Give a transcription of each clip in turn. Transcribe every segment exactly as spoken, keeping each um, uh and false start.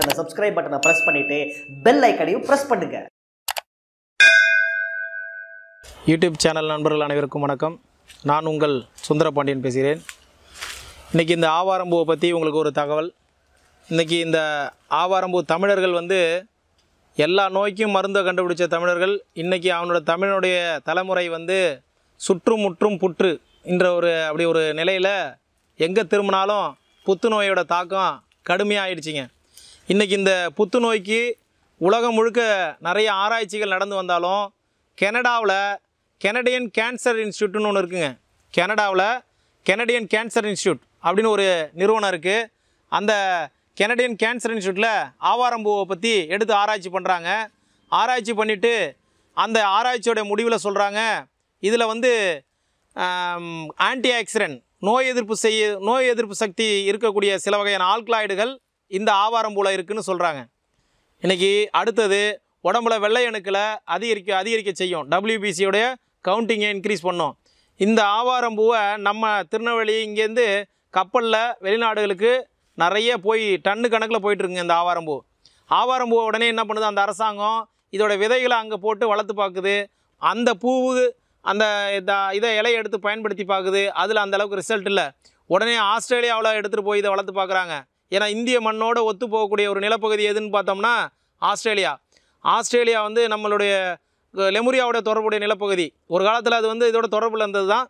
the subscribe button press பண்ணிட்டு bell icon-ஐயும் press பண்ணுங்க YouTube channel நண்பர்கள் அனைவருக்கும் வணக்கம் நான் உங்கள் சுந்தரபாண்டியன் பேசுகிறேன் இன்னைக்கு இந்த ஆவாரம்பூ பத்தி உங்களுக்கு ஒரு தகவல் இன்னைக்கு இந்த ஆவாரம்பூ தமிழர்கள் வந்து எல்லா நோய்க்கும் மருந்து கண்டுபிடிச்ச தமிழர்கள் இன்னைக்கு அவனோட தமிழனுடைய தலைமுறை வந்து சுற்றுமுற்றும் புற்று என்ற ஒரு அப்படி ஒரு நிலையில எங்க திரும்பினாலும் புத்துநோயோட தாக்கம் கடுமையா ஆயிடுச்சுங்க இன்னைக்கு இந்த புத்துநோய்க்கு உலகம் முழுக்க நிறைய ஆராய்ச்சிகள் நடந்து வந்தாலும் கனடாவுல கனடியன் கேன்சர் இன்ஸ்டிடியூட்னு ஒன்னு இருக்குங்க கனடாவுல கனடியன் கேன்சர் இன்ஸ்டிடியூட் அப்படினு ஒரு நிறுவனம் இருக்கு அந்த கனடியன் கேன்சர் இன்ஸ்டிடியூட்ல ஆவாரம்பூவை பத்தி எடுத்து ஆராய்ச்சி பண்றாங்க ஆராய்ச்சி பண்ணிட்டு அந்த ஆராய்ச்சியோட முடிவுல சொல்றாங்க இதுல வந்து ஆன்டி ஆக்ஸிடென்ட் நோய் எதிர்ப்பு செய்ய நோய் எதிர்ப்பு சக்தி இருக்கக்கூடிய சில வகையான ஆல்கலாய்டுகள் இந்த ஆவாரம்பூல இருக்குன்னு சொல்றாங்க இன்னைக்கு அடுத்து உடம்புல வெள்ளை அணுக்களை அதிகரிக்க அதிகரிக்க செய்யும் W B C உடைய கவுண்டிங்கை இன்கிரீஸ் பண்ணும் இந்த ஆவாரம்பூவை நம்ம திருநெல்வேலி இங்க இருந்து கப்பல்ல வெளிநாடுகளுக்கு நிறைய போய் டன்னு கணக்குல போயிட்டு இருக்குங்க இந்த ஆவாரம்பூ ஆவாரம்பூ உடனே என்ன பண்ணுது அந்த அரசாங்கம் இதோட விதைகளை அங்க போட்டு வளர்த்து பாக்குது அந்த பூவு அந்த இத இலையை எடுத்து பயன்படுத்தி பாக்குது அதுல அந்த அளவுக்கு ரிசல்ட் இல்ல உடனே ஆஸ்திரேலியாவுல எடுத்து போய் இத வளர்த்து பாக்குறாங்க ஏனா இந்திய மண்ணோட ஒத்து போகக்கூடிய ஒரு நிலப்பகுதி எதுன்னு பார்த்தோம்னா ஆஸ்திரேலியா ஆஸ்திரேலியா வந்து நம்மளுடைய லெமுரியாவோட தொடர்புடைய நிலப்பகுதி ஒரு காலத்துல அது வந்து இதோட தொடர்புல இருந்ததுதான்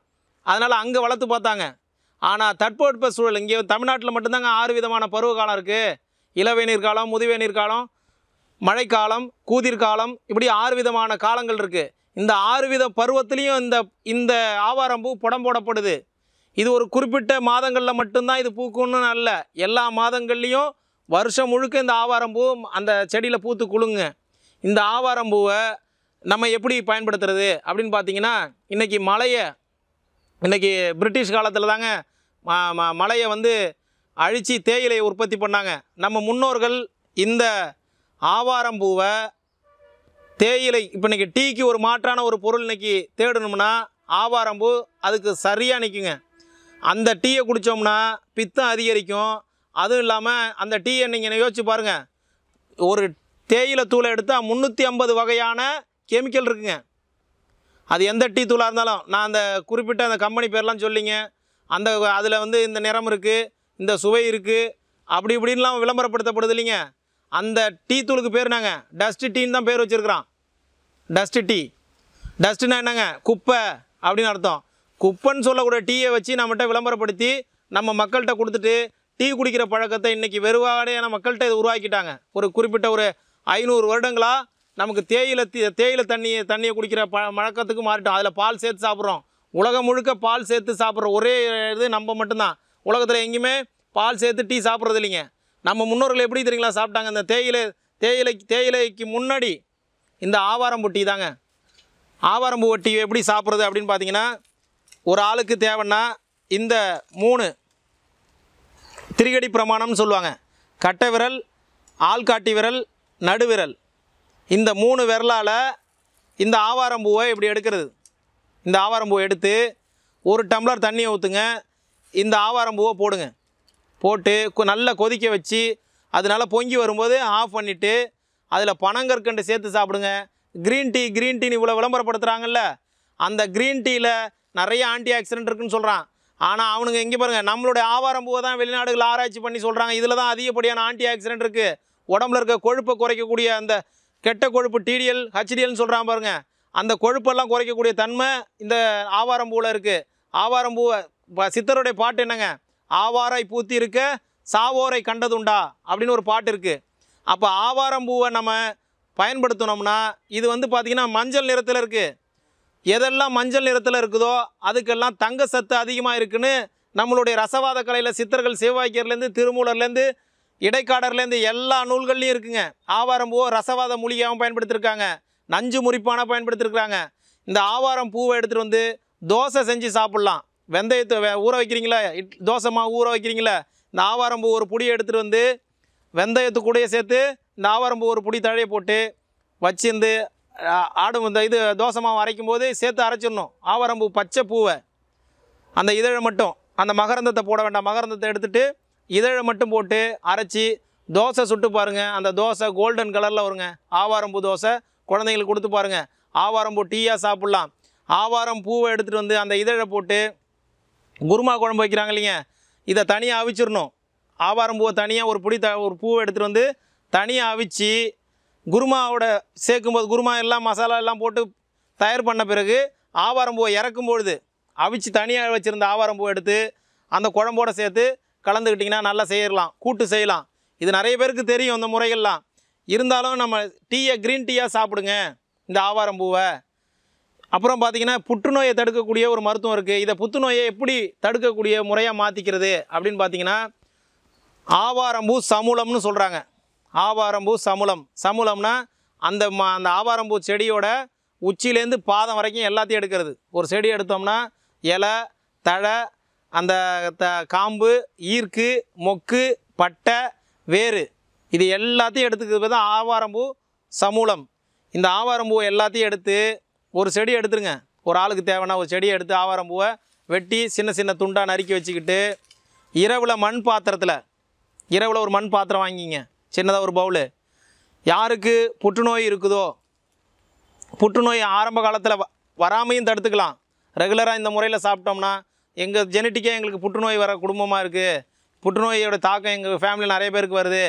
அதனால அங்க வளர்த்து பார்த்தாங்க ஆனா தட்பவெட்ப சூழல் இங்கே தமிழ்நாட்டுல மட்டும் தாங்க ஆறு விதமான பருவ காலம் இருக்கு இளவேநீர் காலம் முதுவேநீர் காலம் மழைக்காலம் கூதிர் காலம் இப்படி ஆறு விதமான காலங்கள் இருக்கு இந்த ஆறு வித பருவத்திலயும் இந்த இந்த ஆவாரம்பூ படம் போடப்படுது இது ஒரு குறிப்பிட்ட மாதங்கள்ல மட்டும் தான் இது பூக்கும்னு அல்ல எல்லா மாதங்கள்லயும் வருஷம் முழுக்க இந்த ஆவாரம்பூ அந்த செடியில பூத்து குலுங்க இந்த ஆவாரம்பூவை நம்ம எப்படி பயன்படுத்துறது அப்படினு பாத்தீங்கன்னா இன்னைக்கு மழைய இன்னைக்கு பிரிட்டிஷ் காலத்துல தாங்க மலையை வந்து அழிச்சி தேயிலை உற்பத்தி பண்ணாங்க நம்ம முன்னோர்கள் இந்த ஆவாரம்பூவை தேயிலை இப்போ இன்னைக்கு டீக்கு ஒரு மாற்றான ஒரு பொருள் இன்னைக்கு தேடணும்னா ஆவாரம்பூ அதுக்கு சரியா நிக்குங்க அந்த டீயை குடிச்சோம்னா பித்தம் அதிகரிக்கும் அதுவும் இல்லாம அந்த டீயை நீங்க யோசிச்சு பாருங்க ஒரு தேயிலை தூளை எடுத்தா முந்நூற்று ஐம்பது வகையான கெமிக்கல் இருக்குங்க அது எந்த டீ தூளா இருந்தாலும் நான் அந்த குறிப்பிட்ட அந்த கம்பெனி பேர்லாம் சொல்லிங்க அந்த அதுல வந்து இந்த நிறம் இருக்கு இந்த சுவை இருக்கு அப்படி இப்படிலாம் விளம்பரப்படுத்தப்படுது இல்லைங்க அந்த டீ தூளுக்கு பேர் நாங்க டஸ்ட் டீன்னு தான் பேர் வச்சிருக்கோம் டஸ்ட் டீ டஸ்ட்னா என்னங்க குப்பை அப்படின அர்த்தம் குப்பைன்னு சொல்லக்கூடிய டீயை வச்சு நம்மட்ட விளம்பரப்படுத்தி நம்ம மக்கள்கிட்ட கொடுத்துட்டு டீ குடிக்கிற பழக்கத்தை இன்னைக்கு வெறுவாடையான மக்கள்கிட்ட இது உருவாக்கிட்டாங்க ஒரு குறிப்பிட்ட ஒரு ஐநூறு வருடங்களா நமக்கு தேயிலை தேயிலை தண்ணியை தண்ணியை குடிக்கிற பழக்கத்துக்கு மாறிட்டோம் அதுல பால் சேர்த்து சாப்பிடுறோம் உலகம் முழுக்க பால் சேர்த்து சாப்பிடுற ஒரே இது நம்ம மட்டும்தான் உலகத்துல எங்கயுமே பால் சேர்த்து டீ சாப்பிடுறது இல்லைங்க நம்ம முன்னோர்கள் எப்படி தெரியுங்களா சாப்பிட்டாங்க இந்த தேயிலை தேயிலை தேயிலைக்கு முன்னாடி இந்த ஆவாரம்பூ டீ தாங்க ஆவாரம்பூ டீ எப்படி சாப்பிடுறது அப்படினு பாத்தீங்கன்னா ஒரு ஆளுக்கு தேவனா இந்த மூணு திரிகடி பிரமாணம்னு சொல்வாங்க கட்டை விரல் ஆள்காட்டி விரல் நடுவிரல் இந்த மூணு விரலால இந்த ஆவாரம்பூவை இப்படி எடுக்கிறது இந்த ஆவாரம்பூவை எடுத்து ஒரு டம்ளர் தண்ணியை ஊத்துங்க இந்த ஆவாரம்பூவை போடுங்க போட்டு நல்லா கொதிக்க வச்சு அதனால பொங்கி வரும்போது ஆஃப் பண்ணிட்டு அதுல பனங்கற்கண்டு சேர்த்து சாப்பிடுங்க green tea green tea இவ்வளவு விளம்பரப்படுத்துறாங்கல்ல அந்த green teaல நிறைய ஆன்டி ஆக்ஸிடென்ட் இருக்குன்னு சொல்றான் ஆனா அவனுங்க எங்க பாருங்க நம்மளுடைய ஆவாரம்பூவை தான் வெளிநாடுகள் ஆராய்ச்சி பண்ணி சொல்றாங்க இதுல தான் அதிகப்படியான ஆன்டி ஆக்ஸிடென்ட் இருக்கு உடம்புல இருக்க கொழுப்பை குறைக்கக்கூடிய அந்த கெட்ட கொழுப்பு T D L H D L சொல்றான் பாருங்க அந்த கொழுப்பெல்லாம் குறைக்கக்கூடிய தன்மை இந்த ஆவாரம்பூல இருக்கு ஆவாரம்பூ சித்தருடைய பாட்டு என்னங்க ஆவாரை பூத்தி இருக்க சாவோரை கண்டதுண்டா அப்படினு ஒரு பாட்டு இருக்கு அப்ப ஆவாரம்பூவை நம்ம பயன்படுத்துனோம்னா இது வந்து பாத்தீங்கன்னா மஞ்சள் நிறத்துல இருக்கு எதெல்லாம் மஞ்சள் நிறத்துல இருக்குதோ அதுக்கெல்லாம் தங்க சத்து அதிகமா இருக்குன்னு நம்மளுடைய ரசவாத கலையில சித்தர்கள் சேவாக்கியர்ல இருந்து திருமூலர்ல இருந்து இடைக்காடர்ல இருந்து எல்லா நூல்கள்லயும் இருக்குங்க ஆவாரம்பூவை ரசவாத மூலிகையாவும் பயன்படுத்திருக்காங்க நஞ்சு முறிப்பான பயன்படுத்திருக்காங்க இந்த ஆவாரம் பூவை எடுத்துட்டு வந்து தோசை செஞ்சு சாப்பிடலாம் வெந்தயத்தை ஊற வைக்கிறீங்களா தோசை மாவு ஊற வைக்கிறீங்களா இந்த ஆவாரம்பூ ஒரு புடி எடுத்துட்டு வந்து வெந்தயத்து கூடயே சேர்த்து இந்த ஆவாரம்பூ ஒரு புடி தழைய போட்டு வச்சிருந்து ஆடும் இந்த இது தோசை மாவு அரைக்கும்போது சேர்த்து அரைச்சிடணும் ஆவாரம்பூ பச்சை பூவை அந்த இதழை மட்டும் அந்த மகரந்தத்தை போட வேண்டாம் மகரந்தத்தை எடுத்துட்டு இதழை மட்டும் போட்டு அரைச்சி தோசை சுட்டு பாருங்க, அந்த தோசை கோல்டன் கலரில் வருங்க. ஆவாரம்பூ தோசை குழந்தைங்களுக்கு கொடுத்து பாருங்க. ஆவாரம்பூ டீயாக சாப்பிட்லாம். ஆவாரம் பூவை எடுத்துகிட்டு வந்து அந்த இதழை போட்டு குருமா குழம்பு வைக்கிறாங்க இல்லைங்க, இதை தனியாக அவிச்சிடணும். ஆவாரம் பூவை தனியாக ஒரு பிடி த ஒரு பூவை எடுத்துகிட்டு வந்து தனியாக அவிச்சு குருமாவோட சேர்க்கும்போது குருமா எல்லாம் மசாலா எல்லாம் போட்டு தயார் பண்ண பிறகு ஆவாரம் பூவை இறக்கும் பொழுது அவிச்சு தனியாக வச்சுருந்த ஆவாரம் பூவை எடுத்து அந்த குழம்போடு சேர்த்து கலந்துக்கிட்டிங்கன்னா நல்லா செய்யலாம், கூட்டு செய்யலாம். இது நிறைய பேருக்கு தெரியும் இந்த முறைகள்லாம். இருந்தாலும் நம்ம டீயை க்ரீன் டீயாக சாப்பிடுங்க இந்த ஆவாரம் பூவை. அப்புறம் பார்த்திங்கன்னா புற்றுநோயை தடுக்கக்கூடிய ஒரு மருத்துவம் இருக்குது. இதை புற்றுநோயை எப்படி தடுக்கக்கூடிய முறையாக மாற்றிக்கிறது அப்படின்னு பார்த்திங்கன்னா ஆவாரம்பூ சமூலம்னு சொல்கிறாங்க. ஆவாரம்பூ சமூலம், சமூலம்னா அந்த ம அந்த ஆவாரம்பூ செடியோட உச்சியிலேருந்து பாதம் வரைக்கும் எல்லாத்தையும் எடுக்கிறது. ஒரு செடி எடுத்தோம்னா இலை, தழை, அந்த த காம்பு, ஈர்க்கு, மொக்கு, பட்டை, வேறு, இது எல்லாத்தையும் எடுத்துக்கிறது தான் ஆவாரம்பூ சமூலம். இந்த ஆவாரம்பூவை எல்லாத்தையும் எடுத்து ஒரு செடி எடுத்துருங்க. ஒரு ஆளுக்கு தேவைன்னா ஒரு செடியை எடுத்து ஆவாரம்பூவை வெட்டி சின்ன சின்ன துண்டாக நறுக்கி வச்சுக்கிட்டு இரவில் மண் பாத்திரத்தில், இரவில் ஒரு மண் பாத்திரம் வாங்கிங்க, சின்னதாக ஒரு பவுலு. யாருக்கு புற்றுநோய் இருக்குதோ புற்றுநோய் ஆரம்ப காலத்தில் வ வராமையும் தடுத்துக்கலாம். ரெகுலராக இந்த முறையில் சாப்பிட்டோம்னா, எங்கள் ஜெனட்டிக்காக எங்களுக்கு புற்றுநோய் வர குடும்பமாக இருக்குது, புற்றுநோயோட தாக்கம் எங்கள் ஃபேமிலியில் நிறைய பேருக்கு வருது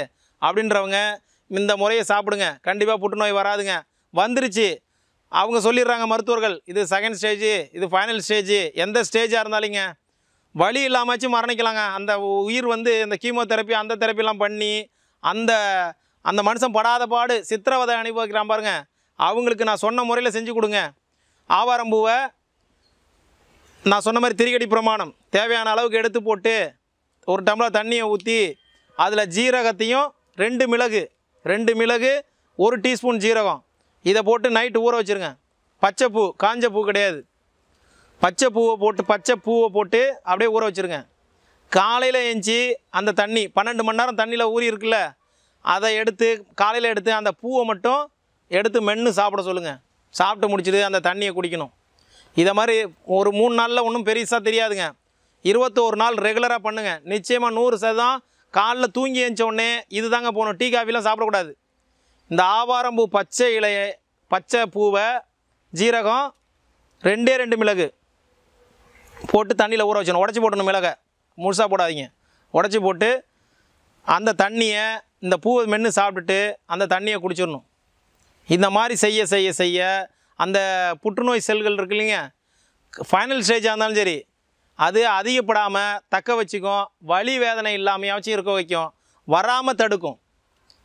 அப்படின்றவங்க இந்த முறையை சாப்பிடுங்க. கண்டிப்பாக புற்றுநோய் வராதுங்க. வந்துருச்சு அவங்க சொல்லிடுறாங்க மருத்துவர்கள், இது செகண்ட் ஸ்டேஜு, இது ஃபைனல் ஸ்டேஜு. எந்த ஸ்டேஜாக இருந்தாலிங்க வலி இல்லாமச்சும் மரணிக்கலாங்க. அந்த உயிர் வந்து இந்த கீமோதெரப்பி அந்த தெரப்பிலாம் பண்ணி அந்த அந்த மனுஷன் படாத பாடு சித்திரவதை அனுபவிக்கிறான் பாருங்க, அவங்களுக்கு நான் சொன்ன முறையில் செஞ்சு கொடுங்க. ஆவாரம்பூவை நான் சொன்ன மாதிரி திரிகடி பிரமாணம் தேவையான அளவுக்கு எடுத்து போட்டு ஒரு டம்ளர் தண்ணியை ஊற்றி அதில் ஜீரகத்தையும் ரெண்டு மிளகு ரெண்டு மிளகு ஒரு டீஸ்பூன் ஜீரகம் இதை போட்டு நைட்டு ஊற வச்சுருங்க. பச்சைப்பூ, காஞ்ச பூ கிடையாது, பச்சை பூவை போட்டு பச்சை பூவை போட்டு அப்படியே ஊற வச்சுருங்க. காலையில் எஞ்சி அந்த தண்ணி பன்னெண்டு மணி நேரம் தண்ணியில் ஊறி இருக்குல்ல, அதை எடுத்து காலையில் எடுத்து அந்த பூவை மட்டும் எடுத்து மென்று சாப்பிட சொல்லுங்கள். சாப்பிட்டு முடிச்சுட்டு அந்த தண்ணியை குடிக்கணும். இதை மாதிரி ஒரு மூணு நாளில் ஒன்றும் பெருசாக தெரியாதுங்க. இருபத்தோரு நாள் ரெகுலராக பண்ணுங்கள். நிச்சயமாக நூறு சதம் காலைல தூங்கி எழுந்தோடனே இது தாங்க போகணும். டீ காஃபிலாம் சாப்பிடக்கூடாது. இந்த ஆவாரம்பூ பச்சை இலையை, பச்சை பூவை, ஜீரகம், ரெண்டே ரெண்டு மிளகு போட்டு தண்ணியில் ஊற வச்சிடணும். உடச்சி போட்டணும், மிளகை முழுசாக போடாதீங்க. உடச்சி போட்டு அந்த தண்ணியை இந்த பூவை மென்று சாப்பிட்டுட்டு அந்த தண்ணியை குடிச்சிடணும். இந்த மாதிரி செய்ய செய்ய செய்ய அந்த புற்றுநோய் செல்கள் இருக்கு இல்லைங்க, ஃபைனல் ஸ்டேஜாக இருந்தாலும் சரி, அது அதிகப்படாமல் தக்க வச்சுக்கும், வலி வேதனை இல்லாமையாச்சும் இருக்க வைக்கும், வராமல் தடுக்கும்.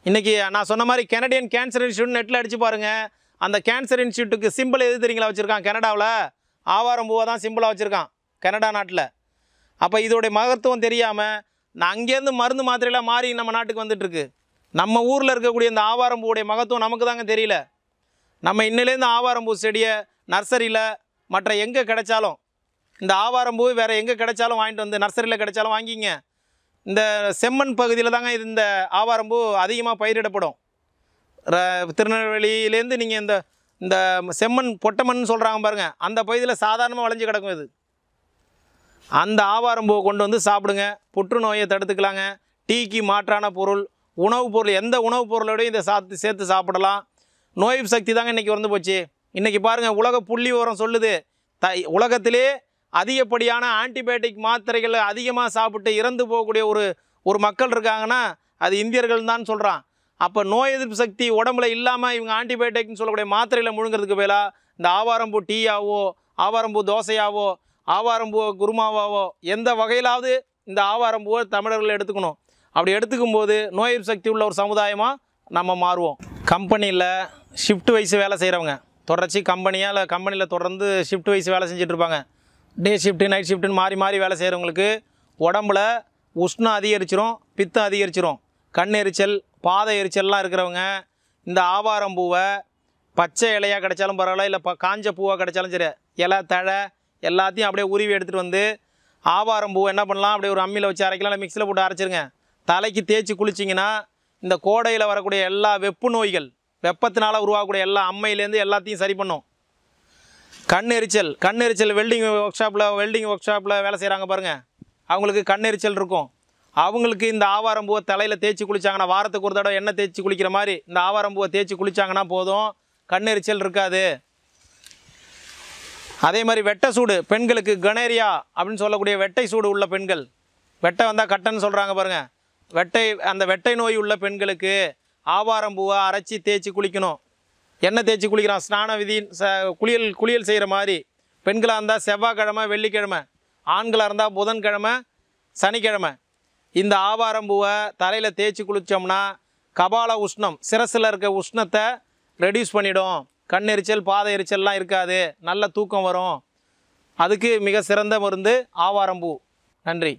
இன்றைக்கி நான் சொன்ன மாதிரி கெனடியன் கேன்சர் இன்ஸ்டியூட் நெட்டில் அடித்து பாருங்கள். அந்த கேன்சர் இன்ஸ்டியூட்டுக்கு சிம்பிள் எது தெரியுங்களா வச்சுருக்கான்? கனடாவில் ஆவாரம்பூவை தான் சிம்பிளாக வச்சுருக்கான் கனடா நாட்டில். அப்போ இதோடைய மகத்துவம் தெரியாமல் நான் அங்கேருந்து மருந்து மாத்திரையெல்லாம் மாறி நம்ம நாட்டுக்கு வந்துட்டுருக்கு. நம்ம ஊரில் இருக்கக்கூடிய இந்த ஆவாரம்பூவுடைய மகத்துவம் நமக்கு தாங்க தெரியல. நம்ம இன்னிலேருந்து ஆவாரம்பூ செடியை நர்சரியில் மற்ற எங்கே கிடைச்சாலும், இந்த ஆவாரம்பூ வேறு எங்கே கிடைச்சாலும் வாங்கிட்டு வந்து நர்சரியில் கிடைச்சாலும் வாங்கிங்க. இந்த செம்மண் பகுதியில் தாங்க இது இந்த ஆவாரம்பூ அதிகமாக பயிரிடப்படும். திருநெல்வேலியிலேருந்து நீங்கள் இந்த இந்த செம்மண் பொட்டமண் சொல்கிறாங்க பாருங்கள், அந்த பகுதியில் சாதாரணமாக விளைஞ்சு கிடக்கும் இது. அந்த ஆவாரம்பூவை கொண்டு வந்து சாப்பிடுங்க, புற்றுநோயை தடுத்துக்கலாங்க. டீக்கு மாற்றான பொருள், உணவுப் பொருள், எந்த உணவுப் பொருளோடையும் இதை சாத்து சேர்த்து சாப்பிடலாம். நோய் சக்தி தாங்க இன்றைக்கி வந்து போச்சு. இன்றைக்கி பாருங்கள் உலக புள்ளி விவரம் சொல்லுது, த உலகத்திலே அதிகப்படியான ஆன்டிபயோட்டிக் மாத்திரைகளை அதிகமாக சாப்பிட்டு இறந்து போகக்கூடிய ஒரு ஒரு மக்கள் இருக்காங்கன்னா அது இந்தியர்கள் தான் சொல்கிறான். அப்போ நோய் எதிர்ப்பு சக்தி உடம்புல இல்லாமல் இவங்க ஆன்டிபயோட்டிக்னு சொல்லக்கூடிய மாத்திரையில் முழுங்கிறதுக்கு பேலா இந்த ஆவாரம்பூ டீயாவோ, ஆவாரம்பூ தோசையாவோ, ஆவாரம்பூ குருமாவாவோ, எந்த வகையிலாவது இந்த ஆவாரம்பூவை தமிழர்கள் எடுத்துக்கணும். அப்படி எடுத்துக்கும் போது நோய் எதிர்ப்பு சக்தி உள்ள ஒரு சமுதாயமாக நம்ம மாறுவோம். கம்பெனியில் ஷிஃப்ட் வைஸ் வேலை செய்கிறவங்க தொடர்ச்சி கம்பெனியால் கம்பெனியில் தொடர்ந்து ஷிஃப்ட் வைஸ் வேலை செஞ்சிட்ருப்பாங்க. டே ஷிஃப்ட்டு, நைட் ஷிஃப்ட்டுன்னு மாறி மாறி வேலை செய்கிறவங்களுக்கு உடம்புல உஷ்ணம் அதிகரிச்சிரும், பித்தம் அதிகரிச்சிரும், கண் எரிச்சல், பாத எரிச்சல்லாம் இருக்கிறவங்க இந்த ஆவாரம்பூவை பச்சை இலையாக கிடைச்சாலும் பரவாயில்ல, இல்லை ப காஞ்ச பூவாக கிடைச்சாலும் சரி, இலை, தழை எல்லாத்தையும் அப்படியே உருவி எடுத்துகிட்டு வந்து ஆவாரம்பூ என்ன பண்ணலாம், அப்படியே ஒரு அம்மியில் வச்சு அரைக்கலாம், இல்லை மிக்சியில் போட்டு அரைச்சிருங்க. தலைக்கு தேய்ச்சி குளிச்சிங்கன்னா இந்த கோடையில் வரக்கூடிய எல்லா வெப்பு நோய்கள், வெப்பத்தினால் உருவாகக்கூடிய எல்லா அம்மையிலேருந்து எல்லாத்தையும் சரி பண்ணும். கண் எரிச்சல், கண் எரிச்சல் வெல்டிங் ஒர்க் ஷாப்பில் வெல்டிங் ஒர்க் ஷாப்பில் வேலை செய்கிறாங்க பாருங்கள், அவங்களுக்கு கண் எரிச்சல் இருக்கும். அவங்களுக்கு இந்த ஆவாரம் பூவை தலையில தேய்ச்சி குளிச்சாங்கன்னா வாரத்துக்கு ஒரு தடவை எண்ணெய் தேய்ச்சி குளிக்கிற மாதிரி இந்த ஆவாரம் பூவை தேய்ச்சி குளிச்சாங்கன்னா போதும், கண்ணெரிச்சல் இருக்காது. அதே மாதிரி வெட்டை சூடு பெண்களுக்கு கனேரியா அப்படின்னு சொல்லக்கூடிய வெட்டை சூடு உள்ள பெண்கள், வெட்டை வந்தால் கட்டன்னு சொல்கிறாங்க பாருங்கள், வெட்டை அந்த வெட்டை நோய் உள்ள பெண்களுக்கு ஆவாரம் பூவை அரைச்சி தேய்ச்சி குளிக்கணும். எண்ணெய் தேய்ச்சி குளிக்கிறான் ஸ்நான விதி ச குளியல் குளியல் செய்கிற மாதிரி பெண்களாக இருந்தால் செவ்வாய்க்கிழமை வெள்ளிக்கிழமை, ஆண்களாக இருந்தால் புதன்கிழமை சனிக்கிழமை இந்த ஆவாரம் பூவை தலையில் தேய்ச்சி குளித்தோம்னா கபால உஷ்ணம் சிரசில் இருக்க உஷ்ணத்தை ரெடியூஸ் பண்ணிவிடும். கண் எரிச்சல் பாதை எரிச்சல்லாம் இருக்காது, நல்ல தூக்கம் வரும். அதுக்கு மிக சிறந்த மருந்து ஆவாரம் பூ. நன்றி.